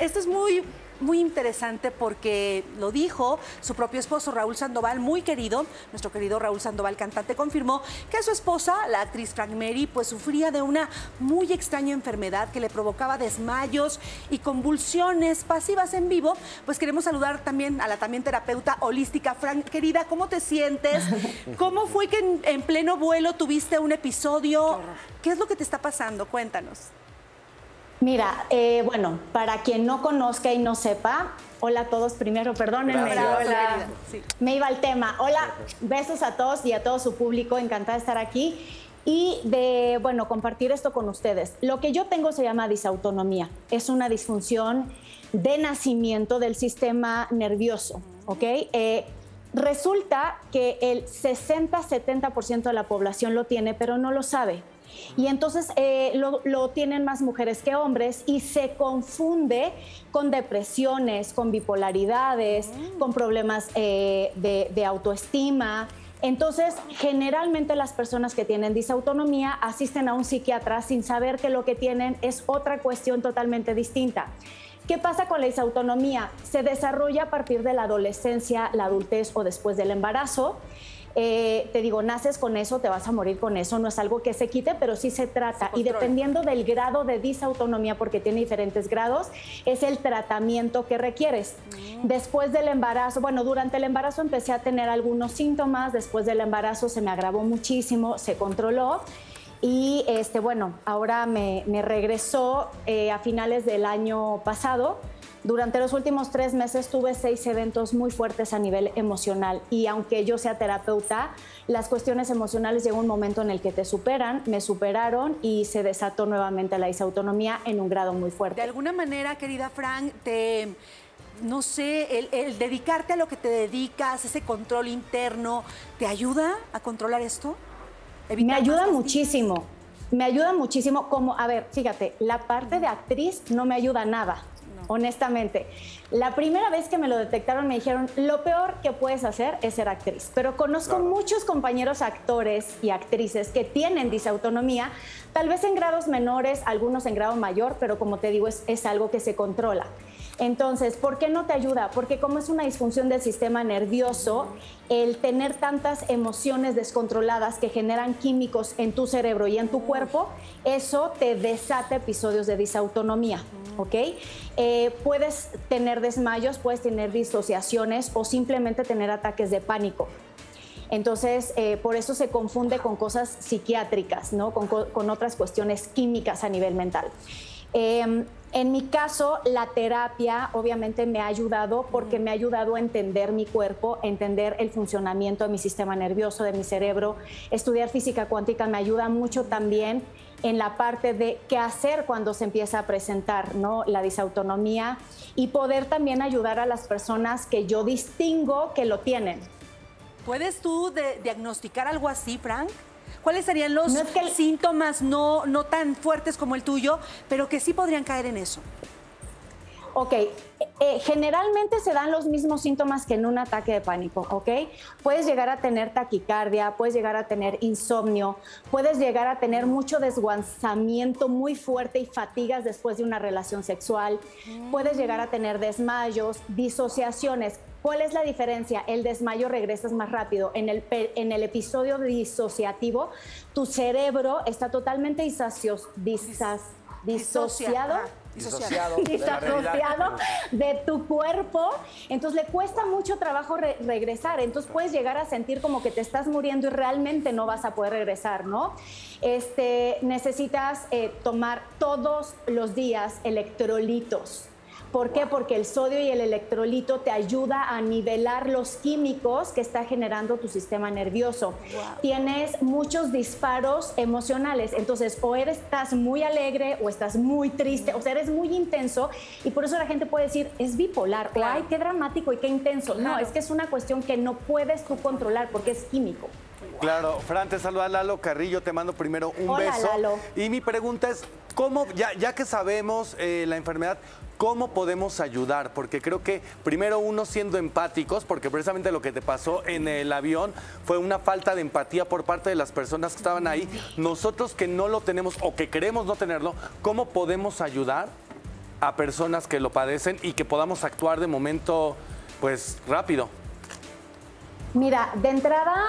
Esto es muy interesante porque lo dijo su propio esposo, Raúl Sandoval, muy querido. Nuestro querido Raúl Sandoval, cantante, confirmó que su esposa, la actriz Fran Meric, pues sufría de una muy extraña enfermedad que le provocaba desmayos y convulsiones pasivas en vivo. Pues queremos saludar también a la terapeuta holística. Fran, querida, ¿cómo te sientes? ¿Cómo fue que en pleno vuelo tuviste un episodio? ¿Qué es lo que te está pasando? Cuéntanos. Mira, bueno, para quien no conozca y no sepa, hola a todos primero, perdónenme. Hola. Sí. Me iba al tema. Hola, besos a todos y a todo su público, encantada de estar aquí y de, bueno, compartir esto con ustedes. Lo que yo tengo se llama disautonomía, es una disfunción de nacimiento del sistema nervioso, ¿ok? Resulta que el 60-70% de la población lo tiene, pero no lo sabe. Y entonces lo tienen más mujeres que hombres y se confunde con depresiones, con bipolaridades, con problemas de autoestima. Entonces, generalmente las personas que tienen disautonomía asisten a un psiquiatra sin saber que lo que tienen es otra cuestión totalmente distinta. ¿Qué pasa con la disautonomía? Se desarrolla a partir de la adolescencia, la adultez o después del embarazo. Te digo, naces con eso, te vas a morir con eso, no es algo que se quite, pero sí se trata. Y dependiendo del grado de disautonomía, porque tiene diferentes grados, es el tratamiento que requieres. Después del embarazo, bueno, durante el embarazo empecé a tener algunos síntomas, después del embarazo se me agravó muchísimo, se controló. Y bueno, ahora me regresó a finales del año pasado. Durante los últimos 3 meses tuve 6 eventos muy fuertes a nivel emocional y aunque yo sea terapeuta, las cuestiones emocionales llega un momento en el que te superan, me superaron y se desató nuevamente la disautonomía en un grado muy fuerte. De alguna manera, querida Fran, no sé, el dedicarte a lo que te dedicas, ese control interno, ¿te ayuda a controlar esto? Me ayuda muchísimo, como, a ver, fíjate, la parte de actriz no me ayuda nada. Honestamente, la primera vez que me lo detectaron me dijeron, lo peor que puedes hacer es ser actriz. Pero conozco muchos compañeros actores y actrices que tienen disautonomía, tal vez en grados menores, algunos en grado mayor, pero como te digo, es algo que se controla. Entonces, ¿por qué no te ayuda? Porque como es una disfunción del sistema nervioso, el tener tantas emociones descontroladas que generan químicos en tu cerebro y en tu cuerpo, eso te desata episodios de disautonomía, ¿ok? Puedes tener desmayos, puedes tener disociaciones o simplemente tener ataques de pánico. Entonces, por eso se confunde con cosas psiquiátricas, ¿no? Con otras cuestiones químicas a nivel mental. En mi caso, la terapia obviamente me ha ayudado porque me ha ayudado a entender mi cuerpo, entender el funcionamiento de mi sistema nervioso, de mi cerebro. Estudiar física cuántica me ayuda mucho también en la parte de qué hacer cuando se empieza a presentar, ¿no?, la disautonomía y poder también ayudar a las personas que yo distingo que lo tienen. ¿Puedes tú diagnosticar algo así, Frank? ¿Cuáles serían los síntomas no tan fuertes como el tuyo, pero que sí podrían caer en eso? Ok, generalmente se dan los mismos síntomas que en un ataque de pánico, ¿ok? Puedes llegar a tener taquicardia, puedes llegar a tener insomnio, puedes llegar a tener mucho desguazamiento muy fuerte y fatigas después de una relación sexual, puedes llegar a tener desmayos, disociaciones. ¿Cuál es la diferencia? El desmayo regresas más rápido. En el episodio disociativo, tu cerebro está totalmente disociado de tu cuerpo, entonces le cuesta mucho trabajo regresar, entonces puedes llegar a sentir como que te estás muriendo y realmente no vas a poder regresar, ¿no? Necesitas tomar todos los días electrolitos. ¿Por qué? Porque el sodio y el electrolito te ayuda a nivelar los químicos que está generando tu sistema nervioso. Tienes muchos disparos emocionales, entonces o estás muy alegre o estás muy triste, o sea, eres muy intenso y por eso la gente puede decir, es bipolar, o ay, qué dramático y qué intenso. No, es que es una cuestión que no puedes tú controlar porque es químico. Claro, Fran, te saluda Lalo Carrillo, te mando primero un beso. Lalo. Y mi pregunta es, ¿cómo, ya que sabemos la enfermedad, cómo podemos ayudar? Porque creo que primero uno siendo empáticos, porque precisamente lo que te pasó en el avión fue una falta de empatía por parte de las personas que estaban ahí. Nosotros que no lo tenemos o que queremos no tenerlo, ¿cómo podemos ayudar? a personas que lo padecen y que podamos actuar de momento, pues, rápido? Mira, de entrada,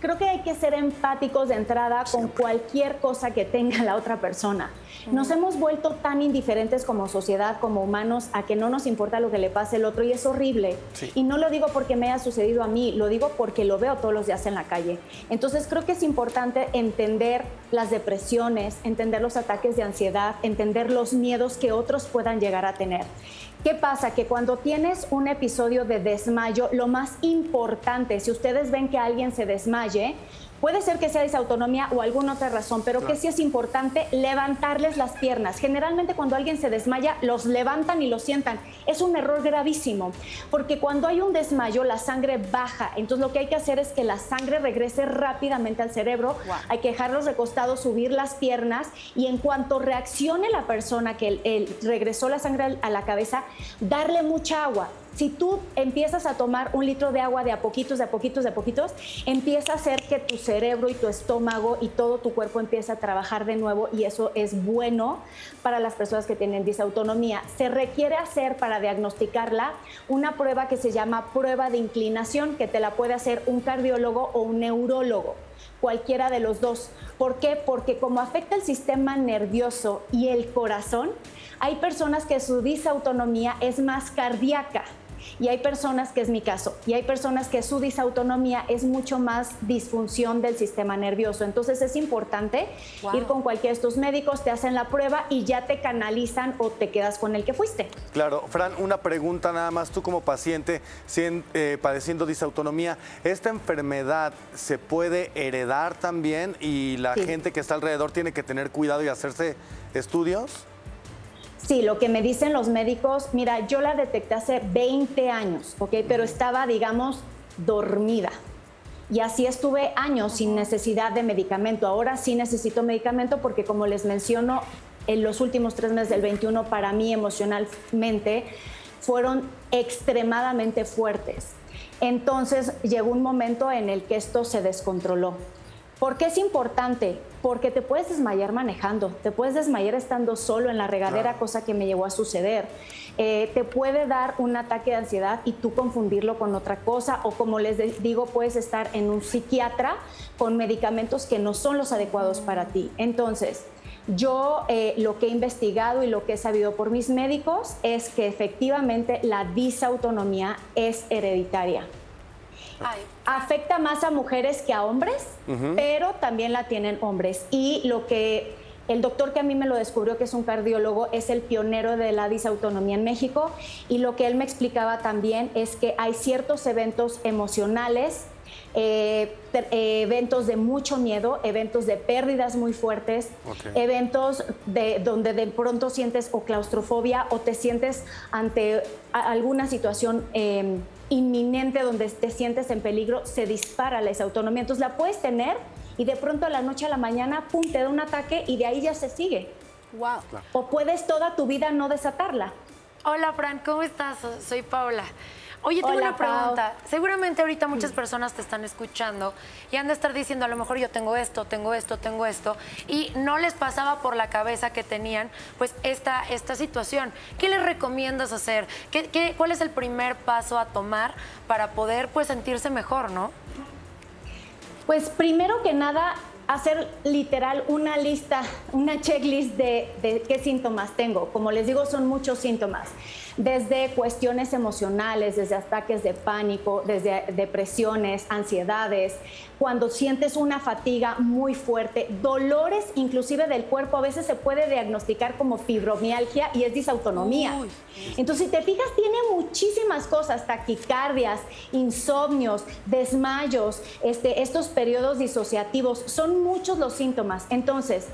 creo que hay que ser empáticos de entrada con cualquier cosa que tenga la otra persona. Nos hemos vuelto tan indiferentes como sociedad, como humanos, a que no nos importa lo que le pase al otro, y es horrible. Sí. Y no lo digo porque me haya sucedido a mí, lo digo porque lo veo todos los días en la calle. Entonces creo que es importante entender las depresiones, entender los ataques de ansiedad, entender los miedos que otros puedan llegar a tener. ¿Qué pasa? Que cuando tienes un episodio de desmayo, lo más importante, si ustedes ven que alguien se desmaye, puede ser que sea disautonomía o alguna otra razón, pero que sí es importante levantarles las piernas. Generalmente cuando alguien se desmaya, los levantan y los sientan. Es un error gravísimo, porque cuando hay un desmayo, la sangre baja. Entonces lo que hay que hacer es que la sangre regrese rápidamente al cerebro. Wow. Hay que dejarlos recostados, subir las piernas, y en cuanto reaccione la persona que regresó la sangre a la cabeza, darle mucha agua. Si tú empiezas a tomar 1 litro de agua de a poquitos, de a poquitos, de a poquitos, empieza a hacer que tu cerebro y tu estómago y todo tu cuerpo empiece a trabajar de nuevo, y eso es bueno para las personas que tienen disautonomía. Se requiere hacer, para diagnosticarla, una prueba que se llama prueba de inclinación, que te la puede hacer un cardiólogo o un neurólogo. Cualquiera de los dos. ¿Por qué? Porque como afecta el sistema nervioso y el corazón, hay personas que su disautonomía es más cardíaca. Y hay personas, que es mi caso, y hay personas que su disautonomía es mucho más disfunción del sistema nervioso. Entonces es importante ir con cualquiera de estos médicos, te hacen la prueba y ya te canalizan o te quedas con el que fuiste. Claro. Fran, una pregunta nada más. Tú como paciente padeciendo disautonomía, ¿esta enfermedad se puede heredar también y la gente que está alrededor tiene que tener cuidado y hacerse estudios? Sí, lo que me dicen los médicos, mira, yo la detecté hace 20 años, ¿ok? Pero estaba, digamos, dormida. Y así estuve años sin necesidad de medicamento. Ahora sí necesito medicamento porque, como les menciono, en los últimos 3 meses del 21, para mí emocionalmente, fueron extremadamente fuertes. Entonces, llegó un momento en el que esto se descontroló. ¿Por qué es importante? Porque te puedes desmayar manejando, te puedes desmayar estando solo en la regadera, cosa que me llegó a suceder. Te puede dar un ataque de ansiedad y tú confundirlo con otra cosa, o como les digo, puedes estar en un psiquiatra con medicamentos que no son los adecuados para ti. Entonces, yo lo que he investigado y lo que he sabido por mis médicos es que efectivamente la disautonomía es hereditaria. Afecta más a mujeres que a hombres, pero también la tienen hombres. Y lo que el doctor que a mí me lo descubrió, que es un cardiólogo, es el pionero de la disautonomía en México, y lo que él me explicaba también es que hay ciertos eventos emocionales, eventos de mucho miedo, eventos de pérdidas muy fuertes, eventos donde de pronto sientes o claustrofobia o te sientes ante alguna situación inminente, donde te sientes en peligro, se dispara la disautonomía. Entonces la puedes tener y de pronto a la noche a la mañana, pum, te da un ataque y de ahí ya se sigue. Wow. Claro. O puedes toda tu vida no desatarla. Hola, Fran, ¿cómo estás? Soy Paula. Oye, tengo una pregunta. Seguramente ahorita muchas personas te están escuchando y han de estar diciendo, a lo mejor yo tengo esto, tengo esto, tengo esto, y no les pasaba por la cabeza que tenían pues esta situación. ¿Qué les recomiendas hacer? ¿Cuál es el primer paso a tomar para poder pues sentirse mejor, no? Pues primero que nada, hacer literal una lista, una checklist de qué síntomas tengo. Como les digo, son muchos síntomas, desde cuestiones emocionales, desde ataques de pánico, desde depresiones, ansiedades, cuando sientes una fatiga muy fuerte, dolores inclusive del cuerpo. A veces se puede diagnosticar como fibromialgia y es disautonomía. Uy. Entonces, si te fijas, tiene muchísimas cosas: taquicardias, insomnios, desmayos, estos periodos disociativos. Son muchos los síntomas. Entonces,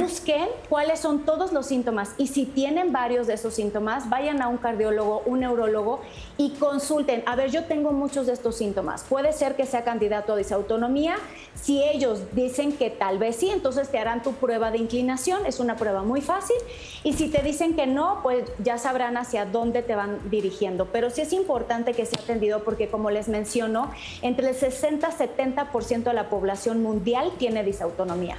busquen cuáles son todos los síntomas, y si tienen varios de esos síntomas, vayan a un cardiólogo, un neurólogo, y consulten. A ver, yo tengo muchos de estos síntomas, puede ser que sea candidato a disautonomía. Si ellos dicen que tal vez sí, entonces te harán tu prueba de inclinación, es una prueba muy fácil, y si te dicen que no, pues ya sabrán hacia dónde te van dirigiendo. Pero sí es importante que sea atendido porque, como les menciono, entre el 60 y 70% de la población mundial tiene disautonomía.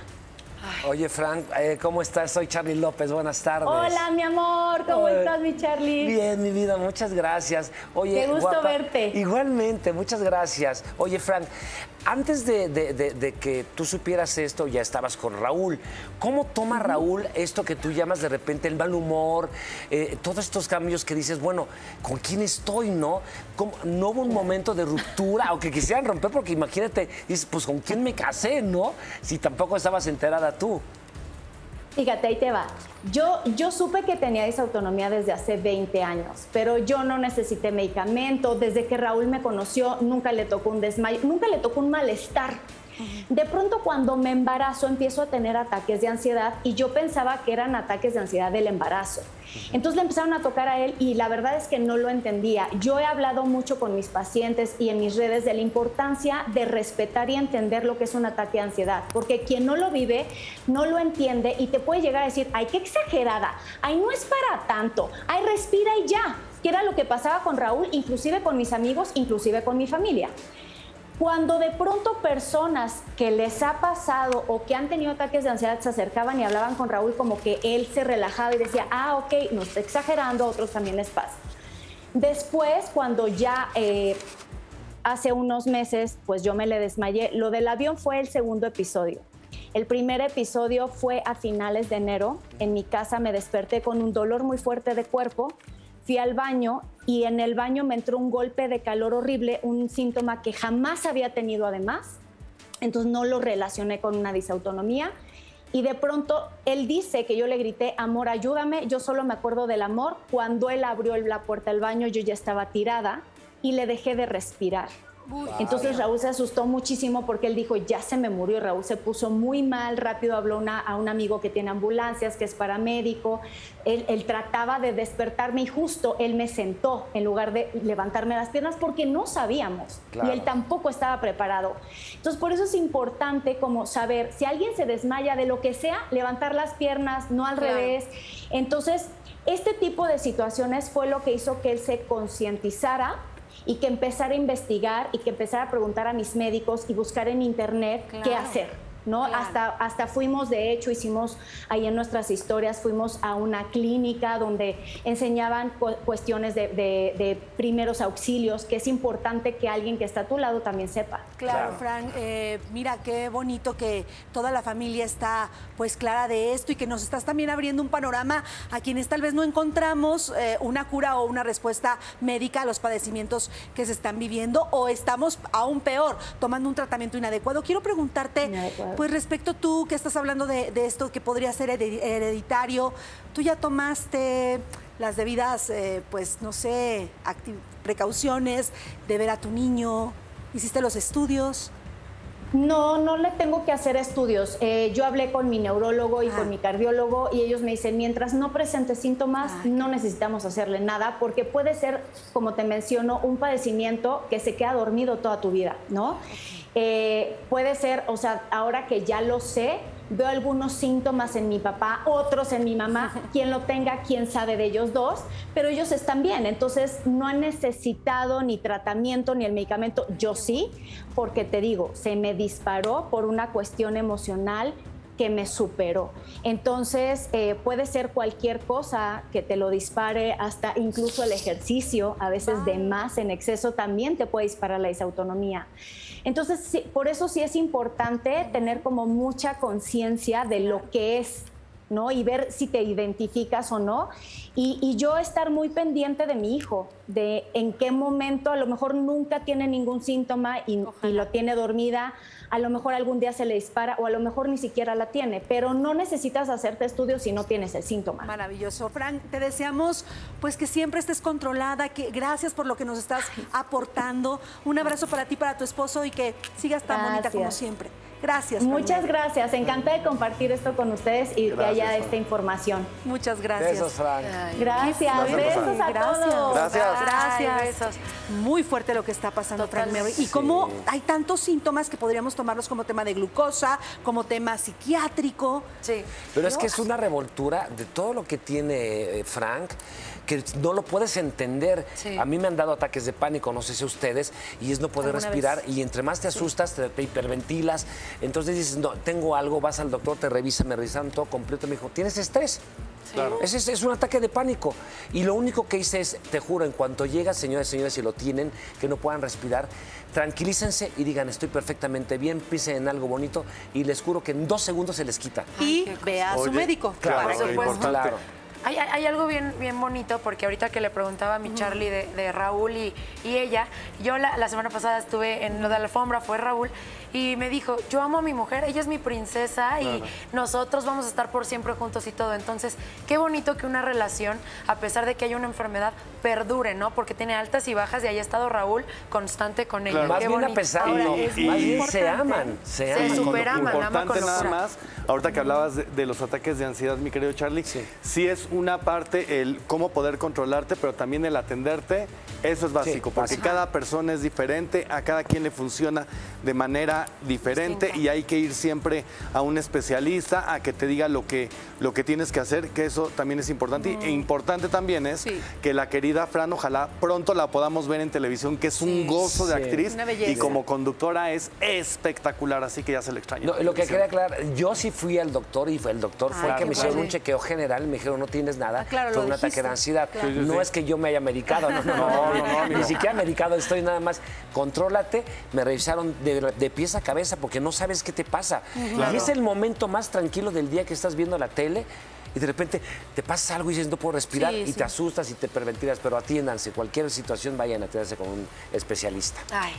Oye, Fran, ¿cómo estás? Soy Charly López, buenas tardes. Hola, mi amor, ¿cómo estás, mi Charly? Bien, mi vida, muchas gracias. Oye, qué gusto verte. Igualmente, muchas gracias. Oye, Fran, antes de que tú supieras esto, ya estabas con Raúl. ¿Cómo toma Raúl esto que tú llamas de repente el mal humor, todos estos cambios que dices, bueno, ¿con quién estoy, no? ¿No hubo un momento de ruptura o que quisieran romper? Porque imagínate, dices, pues, ¿con quién me casé, no? Si tampoco estabas enterada tú. Fíjate, ahí te va. Yo supe que tenía disautonomía desde hace 20 años, pero yo no necesité medicamento. Desde que Raúl me conoció, nunca le tocó un desmayo, nunca le tocó un malestar. De pronto, cuando me embarazo, empiezo a tener ataques de ansiedad y yo pensaba que eran ataques de ansiedad del embarazo. Entonces le empezaron a tocar a él y la verdad es que no lo entendía. Yo he hablado mucho con mis pacientes y en mis redes de la importancia de respetar y entender lo que es un ataque de ansiedad, porque quien no lo vive no lo entiende y te puede llegar a decir, ay, qué exagerada, ay, no es para tanto, ay, respira y ya, que era lo que pasaba con Raúl, inclusive con mis amigos, inclusive con mi familia. Cuando de pronto personas que les ha pasado o que han tenido ataques de ansiedad se acercaban y hablaban con Raúl, como que él se relajaba y decía, ah, ok, no está exagerando, a otros también les pasa. Después, cuando ya hace unos meses, pues yo me le desmayé. Lo del avión fue el segundo episodio. El primer episodio fue a finales de enero. En mi casa me desperté con un dolor muy fuerte de cuerpo. Fui al baño y en el baño me entró un golpe de calor horrible, un síntoma que jamás había tenido además. Entonces no lo relacioné con una disautonomía. Y de pronto él dice que yo le grité, amor, ayúdame. Yo solo me acuerdo del amor. Cuando él abrió la puerta del baño, yo ya estaba tirada y le dejé de respirar. Wow. Entonces Raúl se asustó muchísimo porque él dijo, ya se me murió. Raúl se puso muy mal, rápido habló a un amigo que tiene ambulancias, que es paramédico. Él trataba de despertarme y justo él me sentó en lugar de levantarme las piernas porque no sabíamos. Claro. Y él tampoco estaba preparado. Entonces por eso es importante como saber, si alguien se desmaya de lo que sea, levantar las piernas, no al revés. Entonces este tipo de situaciones fue lo que hizo que él se concientizara y que empezar a investigar y que empezar a preguntar a mis médicos y buscar en internet qué hacer, ¿no? Claro. Hasta fuimos, de hecho, hicimos ahí en nuestras historias, fuimos a una clínica donde enseñaban cuestiones de primeros auxilios, que es importante que alguien que está a tu lado también sepa. Claro, Fran, mira qué bonito que toda la familia está pues clara de esto y que nos estás también abriendo un panorama a quienes tal vez no encontramos una cura o una respuesta médica a los padecimientos que se están viviendo o estamos aún peor, tomando un tratamiento inadecuado. Quiero preguntarte, pues respecto tú que estás hablando de esto que podría ser hereditario, tú ya tomaste las debidas, pues no sé, precauciones de ver a tu niño, hiciste los estudios. No, no le tengo que hacer estudios. Yo hablé con mi neurólogo y con mi cardiólogo y ellos me dicen, mientras no presente síntomas, no necesitamos hacerle nada porque puede ser, como te menciono, un padecimiento que se queda dormido toda tu vida, ¿no? Puede ser, o sea, ahora que ya lo sé, veo algunos síntomas en mi papá, otros en mi mamá, quien lo tenga, quien sabe de ellos dos, pero ellos están bien, entonces no han necesitado ni tratamiento ni el medicamento, yo sí, porque te digo, se me disparó por una cuestión emocional que me superó. Entonces, puede ser cualquier cosa que te lo dispare, hasta incluso el ejercicio, a veces de más, en exceso, también te puede disparar la disautonomía. Entonces, sí, por eso sí es importante tener como mucha conciencia de lo que es, ¿no? Y ver si te identificas o no. Y yo estar muy pendiente de mi hijo, de en qué momento, a lo mejor nunca tiene ningún síntoma y lo tiene dormida, a lo mejor algún día se le dispara o a lo mejor ni siquiera la tiene, pero no necesitas hacerte estudios si no tienes el síntoma. Maravilloso. Fran, te deseamos pues que siempre estés controlada, que gracias por lo que nos estás aportando. Un abrazo para ti, para tu esposo y que sigas tan bonita como siempre. Gracias. Muchas gracias. Encantada de compartir esto con ustedes y que haya esta información. Muchas gracias. Besos, Fran. Gracias. Besos a todos. Gracias. Besos. Muy fuerte lo que está pasando, Fran Meric. Y cómo hay tantos síntomas que podríamos tomarlos como tema de glucosa, como tema psiquiátrico. Sí. Pero es que es una revoltura de todo lo que tiene Frank, que no lo puedes entender. Sí. A mí me han dado ataques de pánico, no sé si a ustedes, y es no poder respirar. Y entre más te asustas, te hiperventilas, Entonces dices, no, tengo algo, vas al doctor, te revisa, me revisan todo completo, me dijo, ¿tienes estrés? Claro. Es un ataque de pánico. Y lo único que hice es, te juro, en cuanto llega, señoras y señores, si lo tienen, que no puedan respirar, tranquilícense y digan, estoy perfectamente bien, pisen en algo bonito y les juro que en 2 segundos se les quita. Y vea a su médico. Claro, para supuesto. Claro. Hay algo bien bonito, porque ahorita que le preguntaba a mi Charly de Raúl y ella, yo la semana pasada estuve en lo de la alfombra, fue Raúl, y me dijo, yo amo a mi mujer, ella es mi princesa y nosotros vamos a estar por siempre juntos y todo. Entonces, qué bonito que una relación, a pesar de que hay una enfermedad, perdure, ¿no? Porque tiene altas y bajas y ahí ha estado Raúl constante con ella. Claro. Más qué bien bonito. A pesar ahora, y se aman. Se superaman, aman con locura. Nada más, ahorita que hablabas de los ataques de ansiedad, mi querido Charly, sí es una parte el cómo poder controlarte, pero también el atenderte, eso es básico, porque cada persona es diferente, a cada quien le funciona de manera diferente y hay que ir siempre a un especialista a que te diga lo que tienes que hacer, que eso también es importante. E importante también es que la querida Fran, ojalá pronto la podamos ver en televisión, que es un gozo de actriz y como conductora es espectacular, así que ya se le extraña. No, lo que queda aclarar, yo sí fui al doctor y el doctor fue el que me hicieron un chequeo general, me dijeron no tienes nada, fue un ataque de ansiedad. Claro. No es que yo me haya medicado, no, ni siquiera medicado, estoy nada más, contrólate, me revisaron de pies a cabeza porque no sabes qué te pasa. Claro. Y es el momento más tranquilo del día que estás viendo la tele y de repente te pasa algo y dices, no puedo respirar y te asustas y te pervertirás, pero atiéndanse, cualquier situación vayan a atenderse con un especialista. Ay.